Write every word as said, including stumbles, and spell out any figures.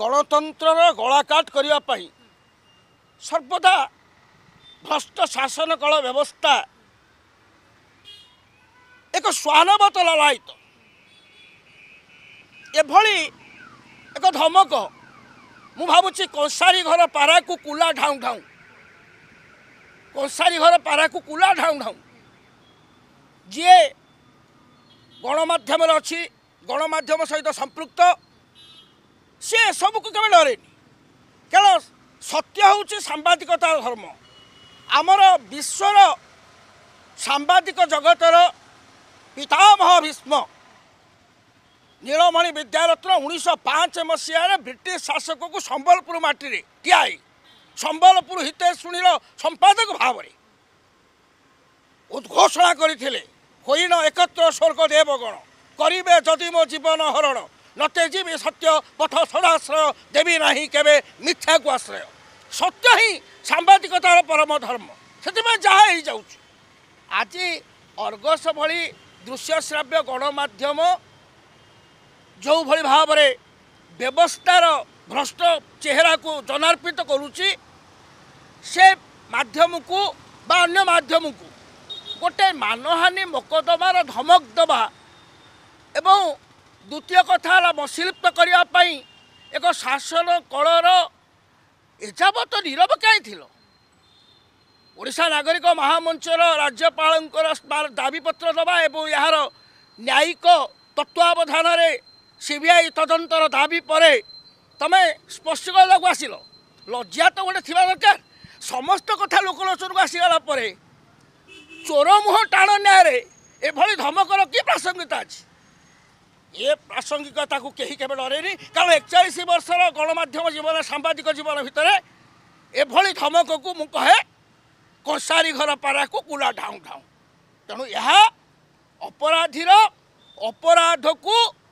गणतंत्र गलाकाट करने सर्वदा भ्रष्ट शासन कल व्यवस्था एक स्वानवत ललायित एभली एक धमक मु भावुची कंसारी घर पारा को कुला ढाऊ ढाऊ कंसारी घर पारा को कुला ढाऊ ढाऊ जी गणमाध्यम अच्छी गणमाध्यम सहित संपृक्त सी सबू को केवल डरे केवल सत्य हूँ सांबादिकतार धर्म आमर विश्वर सांबादिक जगतर पितामह भीष्म नीलमणि विद्यारत्न उन्नीस पाँच मसीह ब्रिटिश शासक को संबलपुर मटी ठियाई संबलपुर हितैषुणीर संपादक भाव उद्घोषणा करथिले होईन एकत्र स्वर्ग देवगण करे जदि मो जीवन हरण नतेजीवी सत्य पथ सदाश्रय देवी नाही केबे मिथ्या को आश्रय सत्य ही सांबादिकतार परम धर्म से जहा ही जाऊँ आज अर्गस भली दृश्यश्राव्य गणमाध्यम जो भली भाव में व्यवस्थार भ्रष्ट चेहरा को जनार्पित करुच्ची से माध्यम को बा अन्य माध्यम को गोटे मानहानि मोकदमार धमक दबा एवं द्वितीय कथा मशीलिप्त करने एक शासन कलर एजावत नीरव कहीं ओडिशा नागरिक महामंचर राज्यपाल दाबीपत्र दबा एवं यार न्यायिक तत्वावधान सीबीआई तदंतर दाबी पर तुम स्पष्ट करवाक आस लज्जा तो गोटे थी दरकार समस्त कथा लोकलोचन को आसगला चोर मुह टाण न्याय एभली धमकर कि प्रासंगिकता अच्छी ये प्रासंगिकता को कहीं केवे डरेनि कारण एकचाश वर्षर गणमाध्यम जीवन सांबादिक जीवन भितर एभली धमक को मु कहे कंसारी घर पारा को कुला ढाऊ ढाऊ तेणु यह अपराधीर अपराध को